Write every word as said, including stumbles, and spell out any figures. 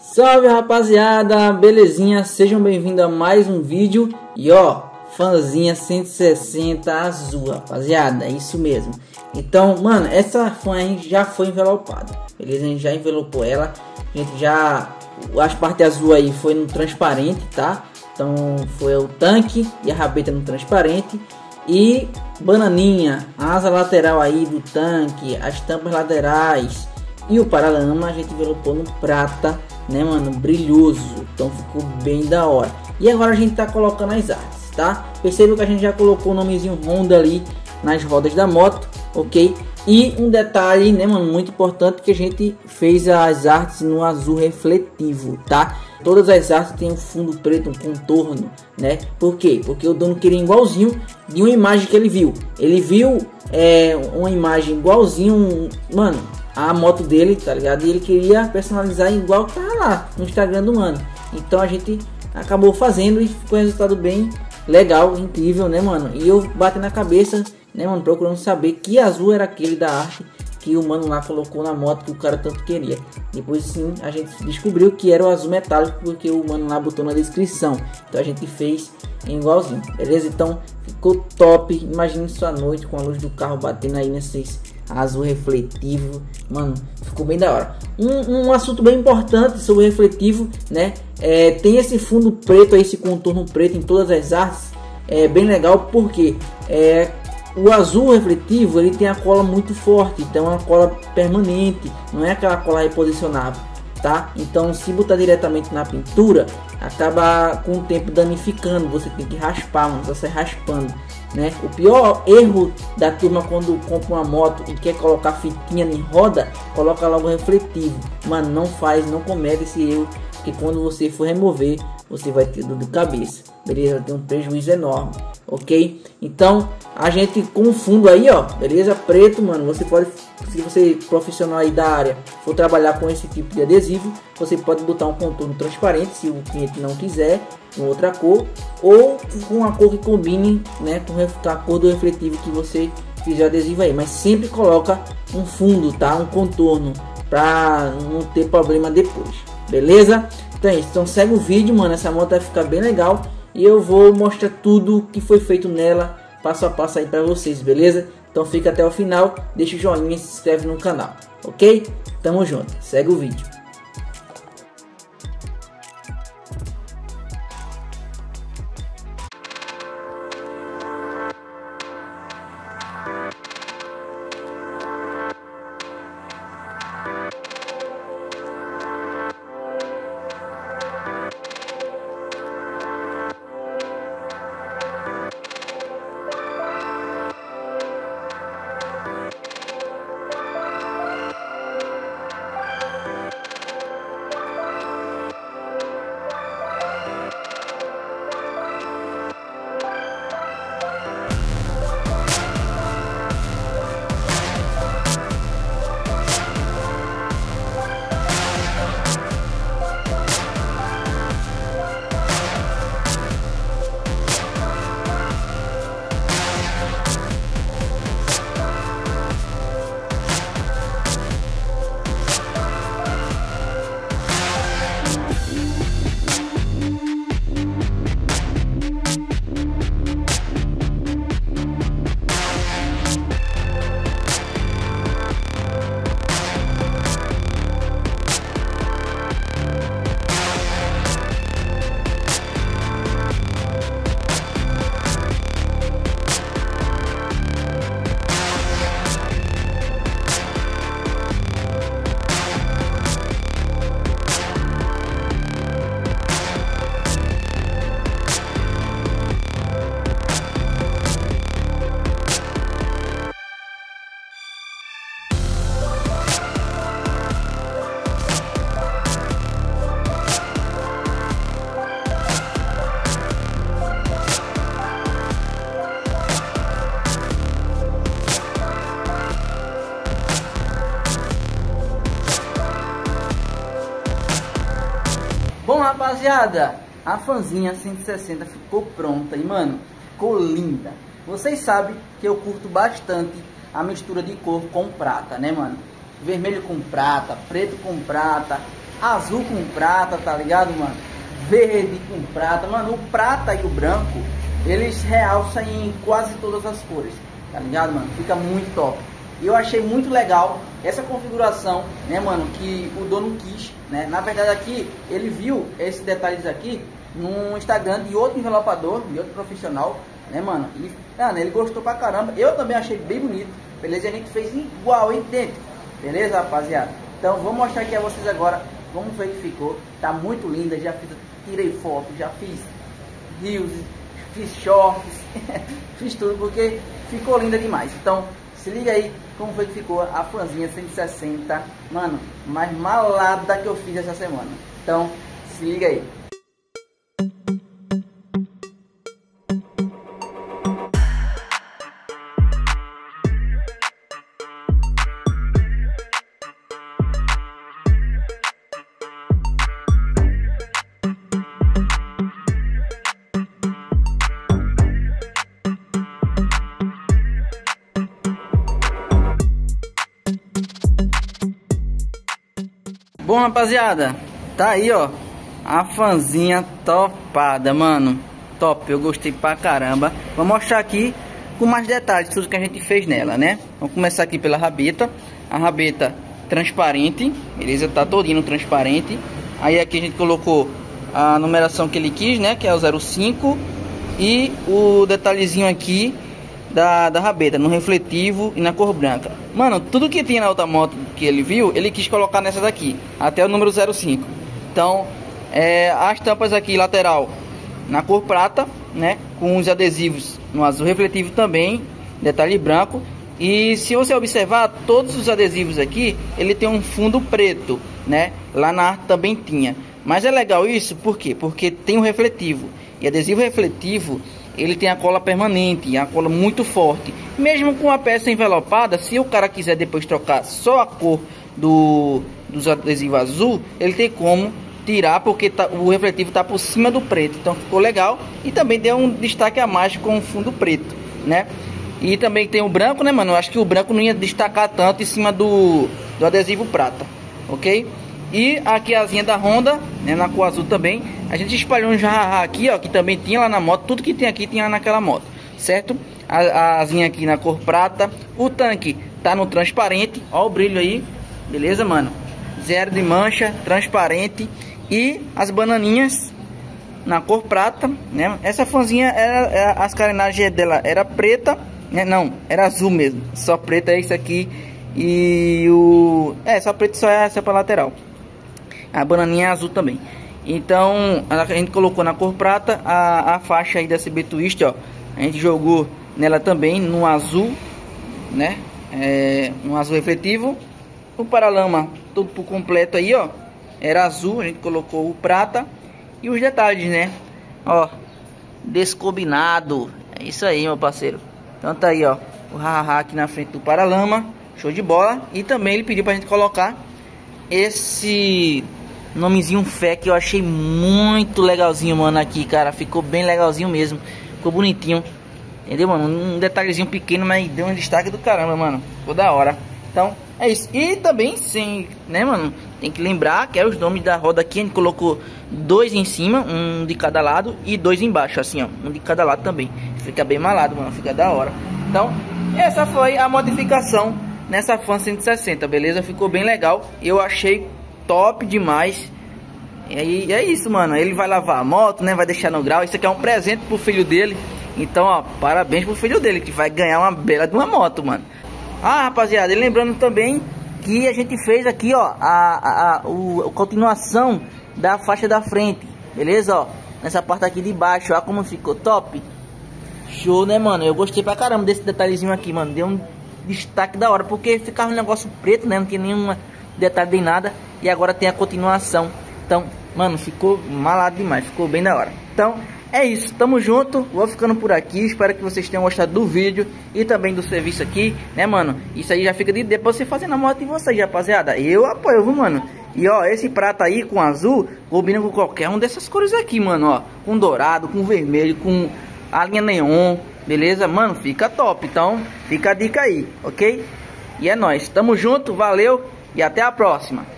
Salve rapaziada, belezinha? Sejam bem-vindos a mais um vídeo. E ó, fanzinha cento e sessenta azul, rapaziada, é isso mesmo. Então, mano, essa fan a gente já foi envelopada, beleza? A gente já envelopou ela, a gente já... As partes azul aí foi no transparente, tá? Então foi o tanque e a rabeta no transparente. E bananinha, a asa lateral aí do tanque, as tampas laterais e o paralama a gente envelopou no prata, né mano? Brilhoso, então ficou bem da hora. E agora a gente tá colocando as artes, tá? Perceba que a gente já colocou o nomezinho Honda ali nas rodas da moto, ok? E um detalhe, né mano, muito importante, que a gente fez as artes no azul refletivo, tá? Todas as artes tem um fundo preto, um contorno, né? Por quê? Porque o dono queria igualzinho de uma imagem que ele viu. Ele viu é, uma imagem igualzinho, mano, a moto dele, tá ligado? E ele queria personalizar igual tá lá no Instagram do mano. Então a gente acabou fazendo e ficou um resultado bem legal, incrível, né mano? E eu bati na cabeça, né mano, procurando saber que azul era aquele da arte que o mano lá colocou na moto que o cara tanto queria. Depois sim a gente descobriu que era o azul metálico, porque o mano lá botou na descrição. Então a gente fez igualzinho, beleza? Então ficou top. Imagine sua noite com a luz do carro batendo aí nesses azul refletivo, mano, ficou bem da hora. Um, um assunto bem importante sobre o refletivo, né? É, tem esse fundo preto aí, esse contorno preto em todas as artes, é bem legal, porque é o azul refletivo, ele tem a cola muito forte, então é uma cola permanente, não é aquela cola reposicionável, tá? Então se botar diretamente na pintura, acaba com o tempo danificando, você tem que raspar, mano, você raspando, né? O pior erro da turma quando compra uma moto e quer colocar fitinha em roda, coloca logo refletivo, mano, não faz, não comete esse erro, porque quando você for remover, você vai ter dor de cabeça, beleza? Tem um prejuízo enorme, ok? Então a gente com fundo aí, ó, beleza? Preto, mano, você pode, se você profissional aí da área for trabalhar com esse tipo de adesivo, você pode botar um contorno transparente se o cliente não quiser, com outra cor, ou com uma cor que combine, né, com a cor do refletivo que você fizer o adesivo aí, mas sempre coloca um fundo, tá? Um contorno, para não ter problema depois, beleza? Então é isso, então segue o vídeo, mano, essa moto vai ficar bem legal e eu vou mostrar tudo que foi feito nela, passo a passo aí para vocês, beleza? Então fica até o final, deixa o joinha e se inscreve no canal, ok? Tamo junto, segue o vídeo. Bom, rapaziada, a fanzinha cento e sessenta ficou pronta e, mano, ficou linda. Vocês sabem que eu curto bastante a mistura de cor com prata, né, mano? Vermelho com prata, preto com prata, azul com prata, tá ligado, mano? Verde com prata, mano, o prata e o branco, eles realçam em quase todas as cores, tá ligado, mano? Fica muito top. E eu achei muito legal essa configuração, né, mano, que o dono quis, né? Na verdade aqui, ele viu esses detalhes aqui no Instagram de outro envelopador, de outro profissional, né, mano? E, mano, ele gostou pra caramba. Eu também achei bem bonito, beleza? A gente fez igual, idêntico, beleza, rapaziada? Então, vou mostrar aqui a vocês agora como foi que ficou. Tá muito linda, já fiz, tirei foto, já fiz reels, fiz shorts, fiz tudo porque ficou linda demais. Então, se liga aí como foi que ficou a fanzinha cento e sessenta, mano, mais malada que eu fiz essa semana. Então, se liga aí. Bom, rapaziada, tá aí, ó, a fanzinha topada, mano, top, eu gostei pra caramba. Vou mostrar aqui com mais detalhes tudo que a gente fez nela, né? Vamos começar aqui pela rabeta, a rabeta transparente, beleza, tá todinho transparente. Aí aqui a gente colocou a numeração que ele quis, né, que é o zero cinco, e o detalhezinho aqui da, da rabeta, no refletivo e na cor branca. Mano, tudo que tinha na outra moto que ele viu, ele quis colocar nessa daqui, até o número zero cinco. Então, é, as tampas aqui lateral na cor prata, né, com os adesivos no azul refletivo também, detalhe branco. E se você observar, todos os adesivos aqui, ele tem um fundo preto, né, lá na arte também tinha. Mas é legal isso, por quê? Porque tem o refletivo, e adesivo refletivo, ele tem a cola permanente, a cola muito forte. Mesmo com a peça envelopada, se o cara quiser depois trocar só a cor do, dos adesivos azul, ele tem como tirar, porque tá, o refletivo tá por cima do preto. Então ficou legal. E também deu um destaque a mais com o fundo preto, né? E também tem o branco, né, mano? Eu acho que o branco não ia destacar tanto em cima do, do adesivo prata, ok? E aqui a asinha da Honda, né, na cor azul também. A gente espalhou um jarrá aqui, ó, que também tinha lá na moto. Tudo que tem aqui tinha lá naquela moto, certo? A, a asinha aqui na cor prata. O tanque tá no transparente, ó o brilho aí, beleza, mano? Zero de mancha, transparente. E as bananinhas na cor prata, né? Essa fanzinha, era, era, as carenagens dela era preta, né? Não, era azul mesmo. Só preta é isso aqui. E o... é, só preto só é essa pra lateral. A bananinha é azul também. Então a gente colocou na cor prata a, a faixa aí da C B Twister, ó. A gente jogou nela também no azul, né? É, no azul refletivo. O paralama todo por completo aí, ó, era azul, a gente colocou o prata. E os detalhes, né? Ó, descombinado. É isso aí, meu parceiro. Então tá aí, ó, o hahaha aqui na frente do paralama. Show de bola. E também ele pediu pra gente colocar esse nomezinho F A N que eu achei muito legalzinho, mano, aqui, cara. Ficou bem legalzinho mesmo. Ficou bonitinho. Entendeu, mano? Um detalhezinho pequeno, mas deu um destaque do caramba, mano. Ficou da hora. Então, é isso. E também, sim, né, mano? Tem que lembrar que é os nomes da roda aqui. A gente colocou dois em cima, um de cada lado, e dois embaixo, assim, ó. Um de cada lado também. Fica bem malado, mano. Fica da hora. Então, essa foi a modificação nessa Fan cento e sessenta, beleza? Ficou bem legal. Eu achei top demais. E aí, é isso, mano. Ele vai lavar a moto, né? Vai deixar no grau. Isso aqui é um presente pro filho dele. Então, ó, parabéns pro filho dele, que vai ganhar uma bela de uma moto, mano. Ah, rapaziada, e lembrando também que a gente fez aqui, ó, a, a, a, o, a continuação da faixa da frente, beleza? Ó, nessa parte aqui de baixo, ó, como ficou top. Show, né, mano? Eu gostei pra caramba desse detalhezinho aqui, mano. Deu um destaque da hora, porque ficava um negócio preto, né? Não tinha nenhuma detalhe nem nada. E agora tem a continuação. Então, mano, ficou malado demais. Ficou bem da hora. Então, é isso. Tamo junto. Vou ficando por aqui. Espero que vocês tenham gostado do vídeo e também do serviço aqui, né, mano? Isso aí já fica de depois você fazendo a moto de vocês, rapaziada. Eu apoio, viu, mano? E, ó, esse prata aí com azul combina com qualquer um dessas cores aqui, mano, ó. Com dourado, com vermelho, com a linha neon, beleza? Mano, fica top. Então, fica a dica aí, ok? E é nóis. Tamo junto. Valeu. E até a próxima.